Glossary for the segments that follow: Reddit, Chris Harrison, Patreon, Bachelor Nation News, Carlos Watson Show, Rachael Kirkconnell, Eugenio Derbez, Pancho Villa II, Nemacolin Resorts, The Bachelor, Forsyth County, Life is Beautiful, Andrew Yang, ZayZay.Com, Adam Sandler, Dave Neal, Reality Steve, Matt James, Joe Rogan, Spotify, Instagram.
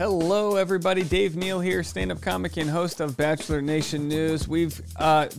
Hello, everybody. Dave Neal here, stand-up comic and host of Bachelor Nation News. We've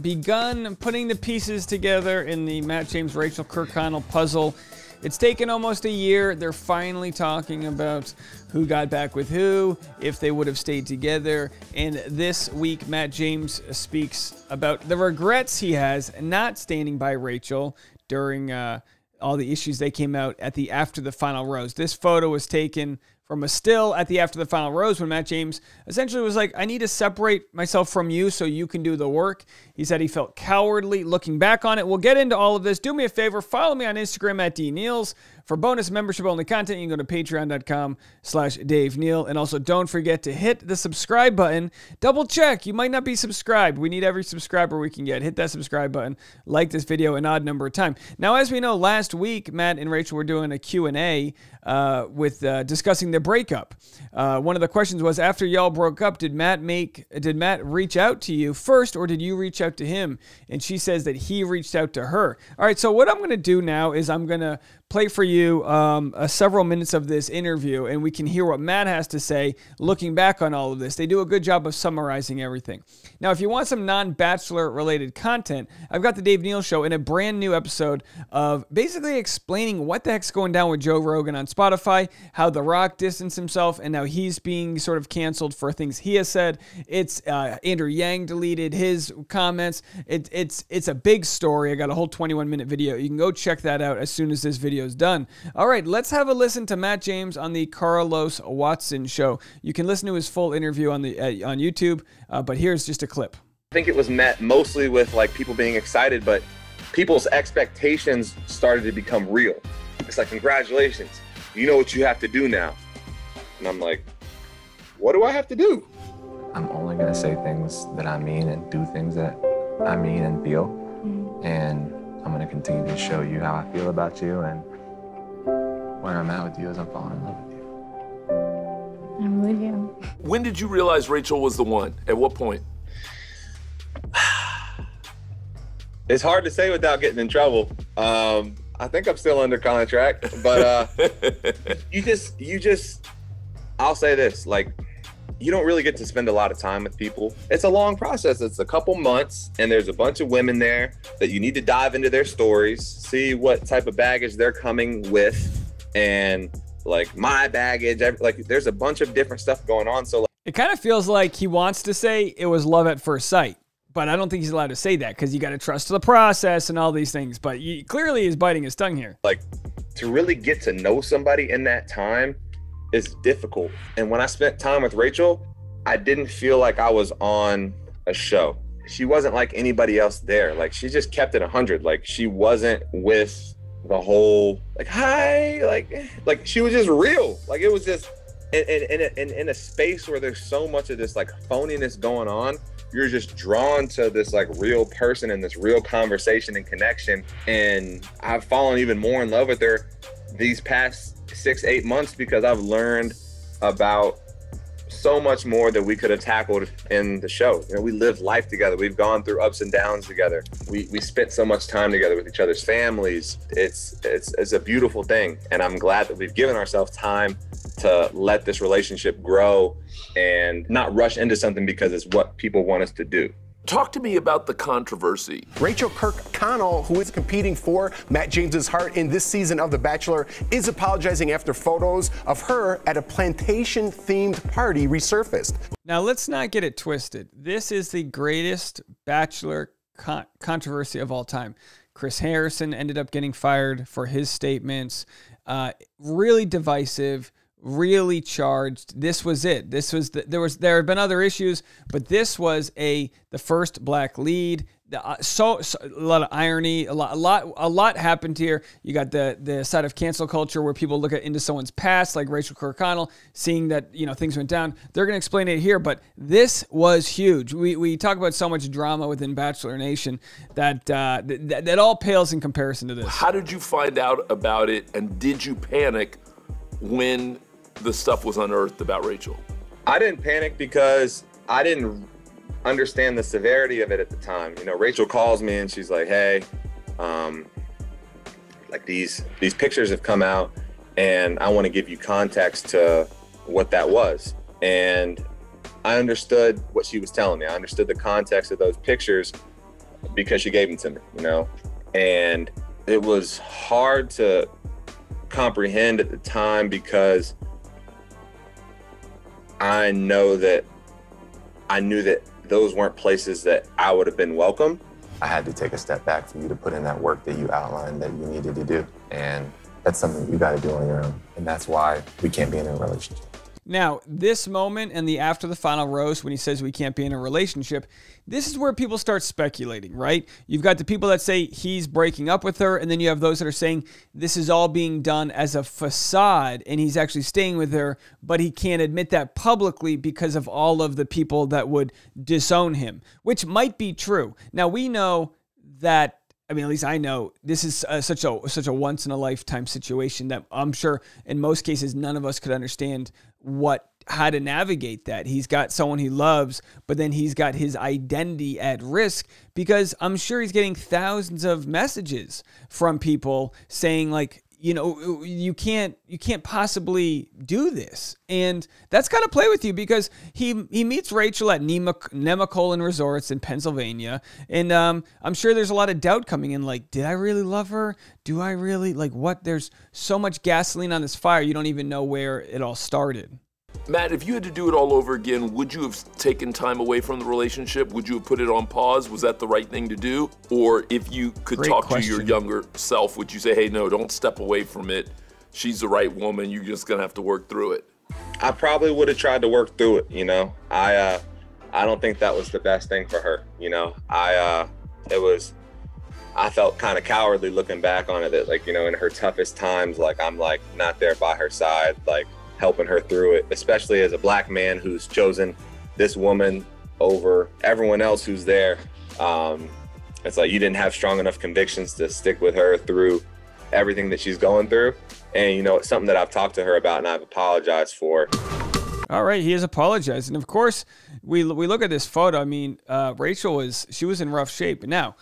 begun putting the pieces together in the Matt James, Rachael Kirkconnell puzzle. It's taken almost a year. They're finally talking about who got back with who, if they would have stayed together. And this week, Matt James speaks about the regrets he has not standing by Rachael during all the issues that came out at the After the Final Rose. This photo was taken from a still at the After the Final Rose when Matt James essentially was like, I need to separate myself from you so you can do the work. He said he felt cowardly looking back on it. We'll get into all of this. Do me a favor. Follow me on Instagram at DNeals. For bonus membership-only content, you can go to patreon.com/DaveNeal. And also, don't forget to hit the subscribe button. Double-check. You might not be subscribed. We need every subscriber we can get. Hit that subscribe button. Like this video an odd number of times. Now, as we know, last week, Matt and Rachael were doing a Q&A discussing the breakup. One of the questions was, after y'all broke up, did Matt reach out to you first, or did you reach out to him? And she says that he reached out to her. All right, so what I'm going to do now is I'm going to play for you several minutes of this interview, and we can hear what Matt has to say looking back on all of this. They do a good job of summarizing everything. Now, if you want some non-Bachelor related content, I've got the Dave Neal Show in a brand new episode of basically explaining what the heck's going down with Joe Rogan on Spotify, how The Rock distanced himself, and now he's being sort of canceled for things he has said. It's Andrew Yang deleted his comments. It's a big story. I got a whole 21-minute video. You can go check that out as soon as this video is done. All right, let's have a listen to Matt James on the Carlos Watson Show. You can listen to his full interview on the on YouTube, but here's just a clip. I think it was met mostly with like people being excited, but people's expectations started to become real. It's like, congratulations, you know what you have to do now. And I'm like, what do I have to do? I'm only gonna say things that I mean and do things that I mean and feel. Mm-hmm. And I'm gonna continue to show you how I feel about you, and where I'm at with you is I'm falling in love with you. I'm with you. When did you realize Rachael was the one? At what point? It's hard to say without getting in trouble. I think I'm still under contract, but I'll say this, like, you don't really get to spend a lot of time with people. It's a long process. It's a couple months, and there's a bunch of women there that you need to dive into their stories, see what type of baggage they're coming with, and like my baggage, like there's a bunch of different stuff going on. So like, it kind of feels like he wants to say it was love at first sight, but I don't think he's allowed to say that because you got to trust the process and all these things. But he clearly is biting his tongue here. Like, to really get to know somebody in that time is difficult. And when I spent time with Rachael, I didn't feel like I was on a show. She wasn't like anybody else there. Like, she just kept it 100. Like, she wasn't with the whole, like, hi, like she was just real. Like, it was just in a space where there's so much of this like phoniness going on, you're just drawn to this like real person and this real conversation and connection. And I've fallen even more in love with her these past 6-8 months because I've learned about so much more that we could have tackled in the show. You know, we lived life together. We've gone through ups and downs together. We spent so much time together with each other's families. It's a beautiful thing. And I'm glad that we've given ourselves time to let this relationship grow and not rush into something because it's what people want us to do. Talk to me about the controversy. Rachael Kirkconnell, who is competing for Matt James's heart in this season of The Bachelor, is apologizing after photos of her at a plantation-themed party resurfaced. Now, let's not get it twisted. This is the greatest Bachelor controversy of all time. Chris Harrison ended up getting fired for his statements. Really divisive. Really charged. This was it. This was there had been other issues, but this was the first black lead. So a lot of irony, a lot happened here. You got the side of cancel culture where people look into someone's past, like Rachael Kirkconnell, seeing that, you know, things went down. They're going to explain it here, but this was huge. We talk about so much drama within Bachelor Nation that that all pales in comparison to this. How did you find out about it, and did you panic when the stuff was unearthed about Rachael? I didn't panic because I didn't understand the severity of it at the time. You know, Rachael calls me and she's like, hey, like these pictures have come out and I want to give you context to what that was. And I understood what she was telling me. I understood the context of those pictures because she gave them to me, you know? And it was hard to comprehend at the time because I know that I knew that those weren't places that I would have been welcome. I had to take a step back for you to put in that work that you outlined that you needed to do. And that's something that you got to do on your own. And that's why we can't be in a relationship. Now, this moment and the after the final roast when he says we can't be in a relationship, this is where people start speculating, right? You've got the people that say he's breaking up with her, and then you have those that are saying this is all being done as a facade and he's actually staying with her, but he can't admit that publicly because of all of the people that would disown him, which might be true. Now, we know that, I mean, at least I know this is such a once in a lifetime situation that I'm sure in most cases none of us could understand how to navigate that. He's got someone he loves, but then he's got his identity at risk because I'm sure he's getting thousands of messages from people saying like, you know, you can't possibly do this. And that's got to play with you because he meets Rachael at Nemacolin Resorts in Pennsylvania. And I'm sure there's a lot of doubt coming in, like, did I really love her? Do I really, like, what? There's so much gasoline on this fire, you don't even know where it all started. Matt, if you had to do it all over again, would you have taken time away from the relationship? Would you have put it on pause? Was that the right thing to do? Or if you could talk to your younger self, would you say, hey, no, don't step away from it. She's the right woman. You're just going to have to work through it. I probably would have tried to work through it. You know, I don't think that was the best thing for her. You know, I felt kind of cowardly looking back on it, that, like, you know, in her toughest times, like, I'm like not there by her side, like, helping her through it, especially as a black man who's chosen this woman over everyone else who's there. It's like you didn't have strong enough convictions to stick with her through everything that she's going through. And, you know, it's something that I've talked to her about and I've apologized for. All right, he has apologized. And of course, we look at this photo. I mean, Rachael was in rough shape. Now,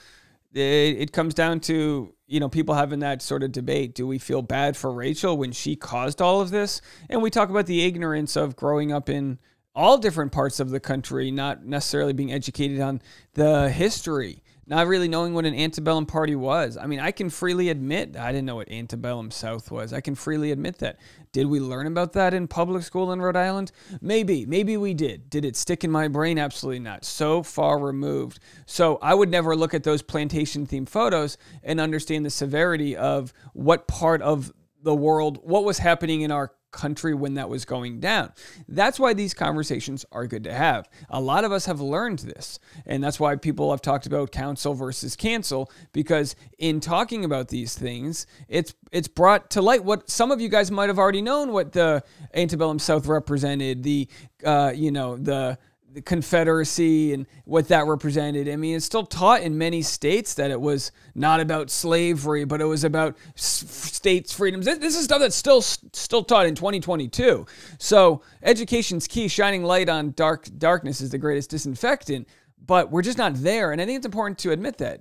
it comes down to, you know, people having that sort of debate. Do we feel bad for Rachael when she caused all of this? And we talk about the ignorance of growing up in all different parts of the country, not necessarily being educated on the history, not really knowing what an antebellum party was. I mean, I can freely admit I didn't know what antebellum South was. I can freely admit that. Did we learn about that in public school in Rhode Island? Maybe we did. Did it stick in my brain? Absolutely not. So far removed. So I would never look at those plantation-themed photos and understand the severity of what part of the world, what was happening in our country when that was going down. That's why these conversations are good to have. A lot of us have learned this, and that's why people have talked about counsel versus cancel, because in talking about these things, it's brought to light what some of you guys might have already known, what the antebellum South represented, the Confederacy and what that represented. I mean, it's still taught in many states that it was not about slavery, but it was about states' freedoms. This is stuff that's still taught in 2022. So education's key. Shining light on darkness is the greatest disinfectant, but we're just not there. And I think it's important to admit that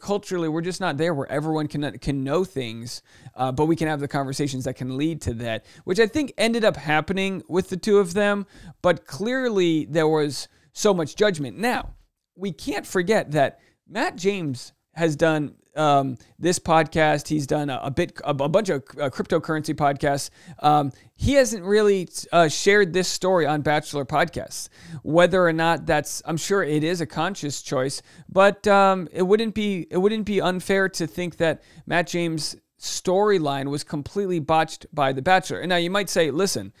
culturally we're just not there where everyone can know things, but we can have the conversations that can lead to that, which I think ended up happening with the two of them, but clearly there was so much judgment. Now, we can't forget that Matt James has done this podcast. He's done a bunch of cryptocurrency podcasts. He hasn't really shared this story on Bachelor podcasts, whether or not that's, I'm sure it is a conscious choice, but it wouldn't be unfair to think that Matt James' storyline was completely botched by The Bachelor. And now you might say, listen,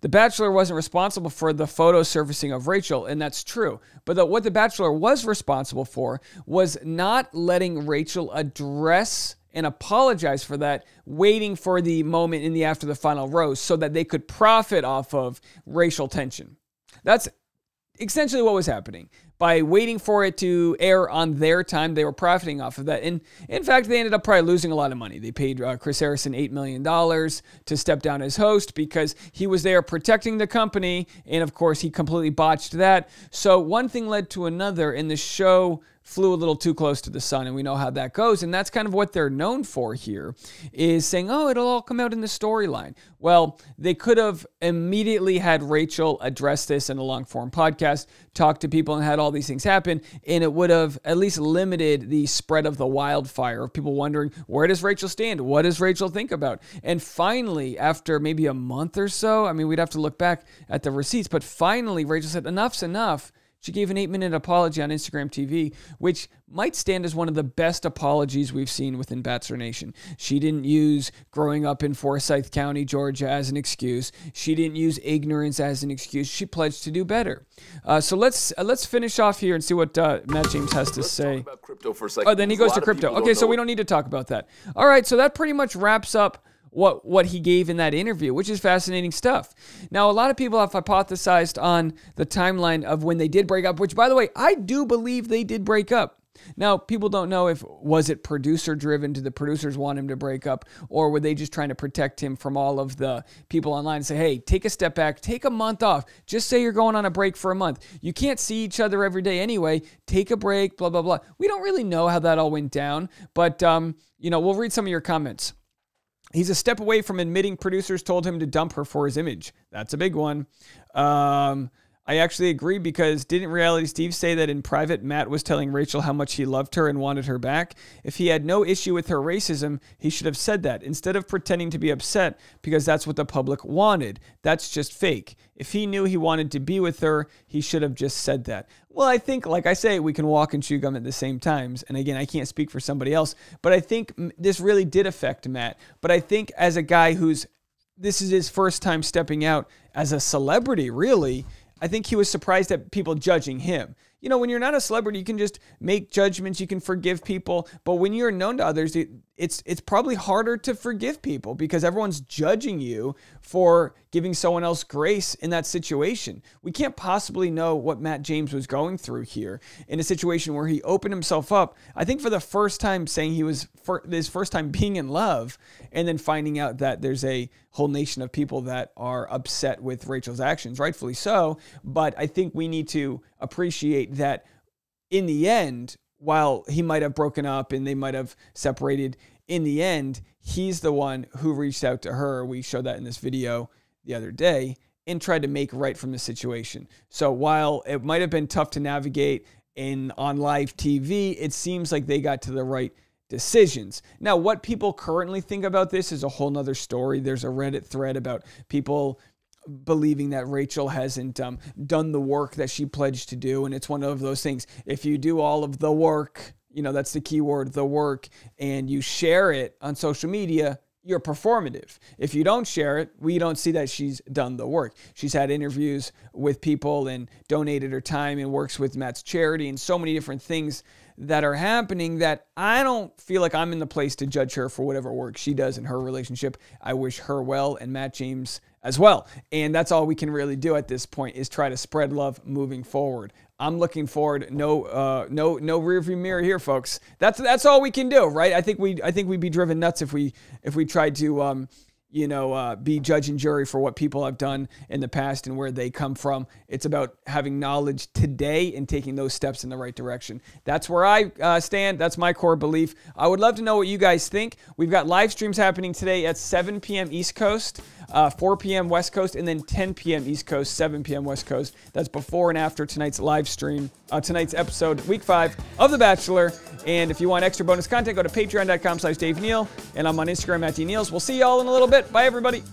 The Bachelor wasn't responsible for the photo surfacing of Rachael, and that's true. But what The Bachelor was responsible for was not letting Rachael address and apologize for that, waiting for the moment in the after the final roast so that they could profit off of racial tension. That's essentially what was happening. By waiting for it to air on their time, they were profiting off of that. And in fact, they ended up probably losing a lot of money. They paid Chris Harrison $8 million to step down as host because he was there protecting the company. And of course, he completely botched that. So one thing led to another, and the show flew a little too close to the sun, and we know how that goes. And that's kind of what they're known for here, is saying, oh, it'll all come out in the storyline. Well, they could have immediately had Rachael address this in a long-form podcast, talk to people, and had all these things happen, and it would have at least limited the spread of the wildfire of people wondering, where does Rachael stand? What does Rachael think about? And finally, after maybe a month or so, I mean, we'd have to look back at the receipts, but finally Rachael said, enough's enough. She gave an 8-minute apology on Instagram TV, which might stand as one of the best apologies we've seen within Bachelor Nation. She didn't use growing up in Forsyth County, Georgia as an excuse. She didn't use ignorance as an excuse. She pledged to do better. So let's finish off here and see what Matt James has to say. Oh, then he goes to crypto. Okay, so we don't need to talk about that. All right, so that pretty much wraps up what he gave in that interview, which is fascinating stuff. Now, a lot of people have hypothesized on the timeline of when they did break up, which, by the way, I do believe they did break up. Now, people don't know if, was it producer-driven? Did the producers want him to break up? Or were they just trying to protect him from all of the people online and say, hey, take a step back, take a month off. Just say you're going on a break for a month. You can't see each other every day anyway. Take a break, blah, blah, blah. We don't really know how that all went down, but, you know, we'll read some of your comments. He's a step away from admitting producers told him to dump her for his image. That's a big one. I actually agree, because didn't Reality Steve say that in private Matt was telling Rachael how much he loved her and wanted her back? If he had no issue with her racism, he should have said that, instead of pretending to be upset because that's what the public wanted. That's just fake. If he knew he wanted to be with her, he should have just said that. Well, I think, like I say, we can walk and chew gum at the same times. And again, I can't speak for somebody else, but I think this really did affect Matt. But I think as a guy who's, this is his first time stepping out as a celebrity, really, I think he was surprised at people judging him. You know, when you're not a celebrity, you can just make judgments, you can forgive people. But when you're known to others, it's probably harder to forgive people because everyone's judging you for giving someone else grace in that situation. We can't possibly know what Matt James was going through here in a situation where he opened himself up, I think for the first time, saying he was, his first time being in love, and then finding out that there's a whole nation of people that are upset with Rachael's actions, rightfully so. But I think we need to appreciate that in the end, while he might have broken up and they might have separated, in the end, he's the one who reached out to her. We showed that in this video the other day, and tried to make right from the situation. So while it might have been tough to navigate on live TV, it seems like they got to the right decisions. Now, what people currently think about this is a whole nother story. There's a Reddit thread about people believing that Rachael hasn't done the work that she pledged to do. And it's one of those things, if you do all of the work, you know, that's the key word, the work, and you share it on social media, you're performative. If you don't share it, we don't see that she's done the work. She's had interviews with people and donated her time and works with Matt's charity and so many different things that are happening that I don't feel like I'm in the place to judge her for whatever work she does in her relationship. I wish her well, and Matt James as well. And that's all we can really do at this point, is try to spread love moving forward. I'm looking forward. No rearview mirror here, folks. That's all we can do, right? I think we'd be driven nuts if we tried to be judge and jury for what people have done in the past and where they come from. It's about having knowledge today and taking those steps in the right direction. That's where I stand. That's my core belief. I would love to know what you guys think. We've got live streams happening today at 7 p.m. East Coast, 4 p.m. West Coast, and then 10 p.m. East Coast, 7 p.m. West Coast. That's before and after tonight's live stream, tonight's episode, week 5 of The Bachelor. And if you want extra bonus content, go to patreon.com/Dave Neal. And I'm on Instagram at DNeals. We'll see y'all in a little bit. Bye, everybody.